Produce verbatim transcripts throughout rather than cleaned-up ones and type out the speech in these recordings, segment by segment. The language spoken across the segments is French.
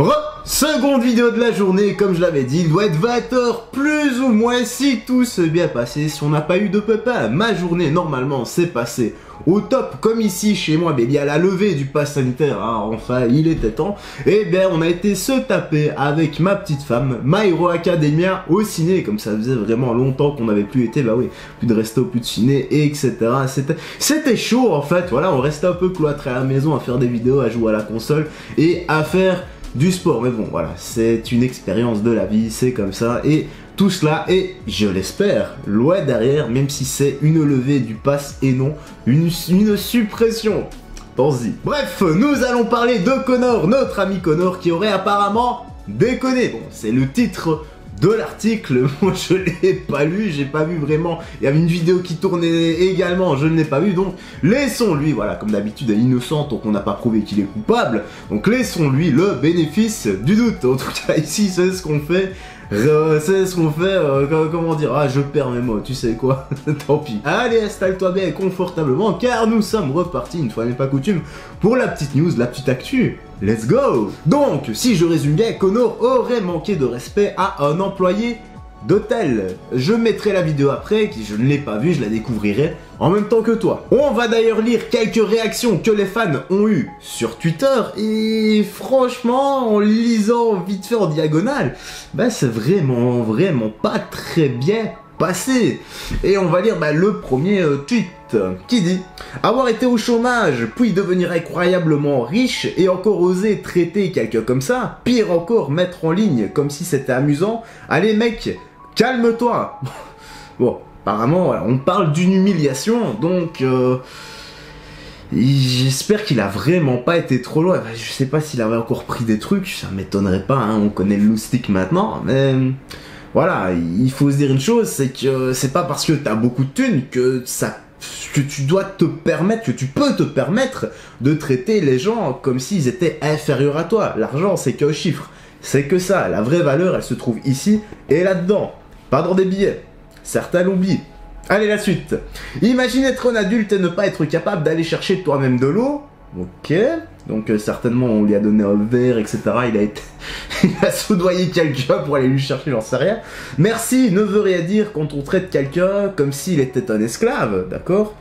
Re Seconde vidéo de la journée, comme je l'avais dit, il doit être vingt heures plus ou moins si tout s'est bien passé, si on n'a pas eu de pépin. Ma journée normalement s'est passée au top, comme ici chez moi, mais il y a la levée du pass sanitaire, hein, enfin il était temps. Et bien on a été se taper avec ma petite femme, My Hero Academia au ciné, comme ça faisait vraiment longtemps qu'on n'avait plus été, bah oui, plus de resto, plus de ciné, et cetera. C'était chaud en fait, voilà, on restait un peu cloîtré à la maison à faire des vidéos, à jouer à la console et à faire du sport, mais bon voilà, c'est une expérience de la vie, c'est comme ça, et tout cela est, je l'espère, loin derrière, même si c'est une levée du pass et non une, une suppression. Pense-y. Bref, nous allons parler de Conor, notre ami Conor qui aurait apparemment déconné. Bon, c'est le titre de l'article, moi je l'ai pas lu, j'ai pas vu vraiment, il y avait une vidéo qui tournait également, je ne l'ai pas vu, donc laissons-lui, voilà, comme d'habitude, elle est innocente, donc on n'a pas prouvé qu'il est coupable, donc laissons-lui le bénéfice du doute, en tout cas ici c'est ce qu'on fait, euh, c'est ce qu'on fait, euh, comment dire, ah je perds mes mots, tu sais quoi, tant pis. Allez, installe-toi bien confortablement, car nous sommes repartis, une fois n'est pas coutume, pour la petite news, la petite actu. Let's go! Donc, si je résume bien, Conor aurait manqué de respect à un employé d'hôtel. Je mettrai la vidéo après, qui je ne l'ai pas vue, je la découvrirai en même temps que toi. On va d'ailleurs lire quelques réactions que les fans ont eues sur Twitter, et franchement, en lisant vite fait en diagonale, bah c'est vraiment, vraiment pas très bien passé. Et on va lire bah, le premier euh, tweet qui dit « Avoir été au chômage, puis devenir incroyablement riche et encore oser traiter quelqu'un comme ça, pire encore mettre en ligne comme si c'était amusant, allez mec, calme-toi » Bon, apparemment, voilà, on parle d'une humiliation, donc... Euh j'espère qu'il a vraiment pas été trop loin. Je sais pas s'il avait encore pris des trucs, ça m'étonnerait pas, hein, on connaît le loustic maintenant, mais... Voilà, il faut se dire une chose, c'est que c'est pas parce que t'as beaucoup de thunes que ça... que tu dois te permettre, que tu peux te permettre de traiter les gens comme s'ils étaient inférieurs à toi. L'argent, c'est qu'un chiffre, c'est que ça. La vraie valeur, elle se trouve ici et là-dedans, pas dans des billets. Certains l'oublient. Allez, la suite. Imagine être un adulte et ne pas être capable d'aller chercher toi-même de l'eau. Ok, donc euh, certainement on lui a donné un verre, et cetera. Il a été, il a soudoyé quelqu'un pour aller lui chercher, j'en sais rien. Merci ne veut rien dire quand on traite quelqu'un comme s'il était un esclave, d'accord?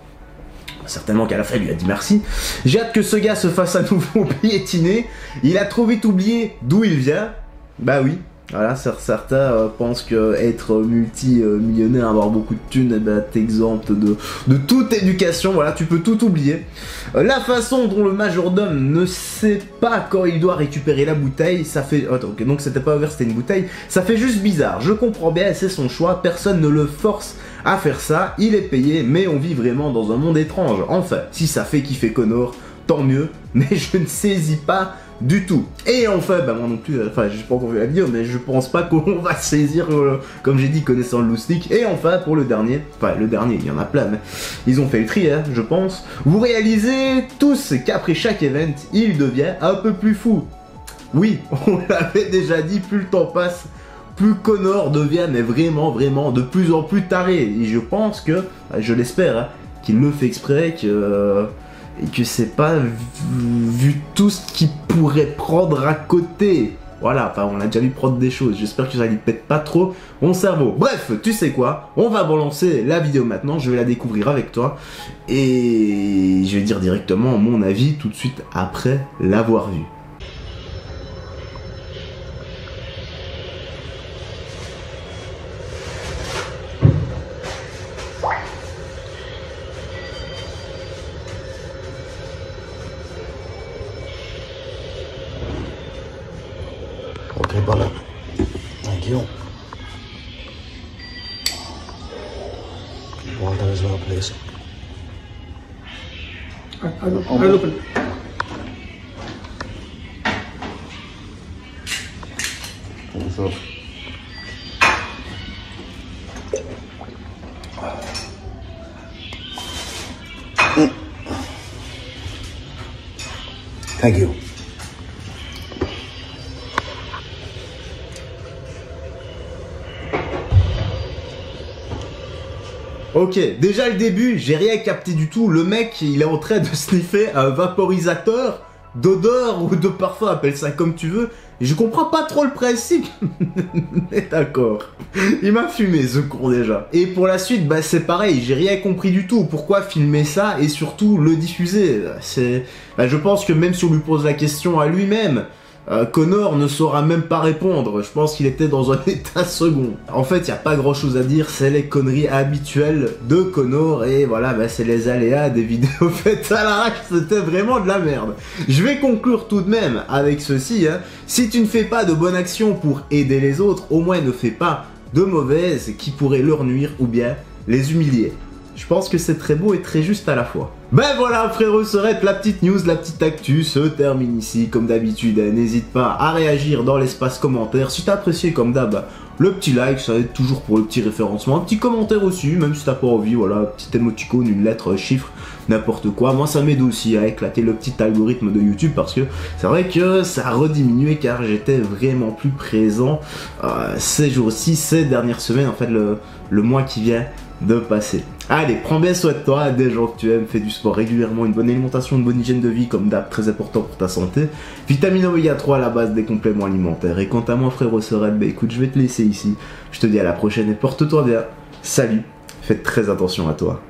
Certainement qu'à la fin, il lui a dit merci. J'ai hâte que ce gars se fasse à nouveau piétiner. Il a trop vite oublié d'où il vient. Bah oui. Voilà, certains euh, pensent que être multi-millionnaire, euh, avoir beaucoup de thunes, eh ben, t'exempte de, de toute éducation, voilà, tu peux tout oublier. Euh, la façon dont le majordome ne sait pas quand il doit récupérer la bouteille, ça fait... Attends, okay, donc c'était pas ouvert, c'était une bouteille. Ça fait juste bizarre, je comprends bien, c'est son choix, personne ne le force à faire ça, il est payé, mais on vit vraiment dans un monde étrange. Enfin, si ça fait kiffer Conor, tant mieux, mais je ne saisis pas du tout. Et enfin, bah moi non plus, enfin j'ai pas encore vu la vidéo, mais je pense pas qu'on va saisir, euh, comme j'ai dit, connaissant le loustic. Et enfin, pour le dernier, enfin le dernier, il y en a plein, mais ils ont fait le tri, hein, je pense. Vous réalisez tous qu'après chaque event, il devient un peu plus fou. Oui, on l'avait déjà dit, plus le temps passe, plus Conor devient, mais vraiment, vraiment, de plus en plus taré. Et je pense que, je l'espère, hein, qu'il le fait exprès, que... Euh, et que c'est pas vu, vu tout ce qu'il pourrait prendre à côté. Voilà, enfin on a déjà vu prendre des choses, j'espère que ça lui pète pas trop mon cerveau. Bref, tu sais quoi, on va balancer la vidéo maintenant, je vais la découvrir avec toi. Et je vais dire directement mon avis tout de suite après l'avoir vue. Ok, par là. Un guillon. Water is well placed. I, I look, I look. What's up? Thank you. Ok, déjà le début, j'ai rien capté du tout, le mec il est en train de sniffer un vaporisateur d'odeur ou de parfum, appelle ça comme tu veux. Je comprends pas trop le principe, mais d'accord. Il m'a fumé ce cours déjà. Et pour la suite, bah c'est pareil, j'ai rien compris du tout. Pourquoi filmer ça et surtout le diffuser? C'est, bah, je pense que même si on lui pose la question à lui-même, euh, Conor ne saura même pas répondre. Je pense qu'il était dans un état second. En fait, il n'y a pas grand-chose à dire, c'est les conneries habituelles de Conor et voilà, bah, c'est les aléas des vidéos faites à l'arrache, c'était vraiment de la merde. Je vais conclure tout de même avec ceci, hein. Si tu ne fais pas de bonnes actions pour aider les autres, au moins ne fais pas de mauvaises qui pourraient leur nuire ou bien les humilier. Je pense que c'est très beau et très juste à la fois. Ben voilà frérot, serette, la petite news, la petite actu se termine ici. Comme d'habitude, n'hésite pas à réagir dans l'espace commentaire. Si t'as apprécié comme d'hab, le petit like, ça aide toujours pour le petit référencement. Un petit commentaire aussi, même si t'as pas envie, voilà, petit émoticône, une lettre, un chiffre, n'importe quoi. Moi ça m'aide aussi à éclater le petit algorithme de YouTube parce que c'est vrai que ça a rediminué car j'étais vraiment plus présent euh, ces jours-ci, ces dernières semaines, en fait le, le mois qui vient de passer. Allez, prends bien soin de toi, des gens que tu aimes, fais du sport régulièrement, une bonne alimentation, une bonne hygiène de vie comme d'hab, très important pour ta santé. Vitamine oméga trois à la base des compléments alimentaires. Et quant à moi frérot Serette, bah écoute, je vais te laisser ici. Je te dis à la prochaine et porte-toi bien. Salut, fais très attention à toi.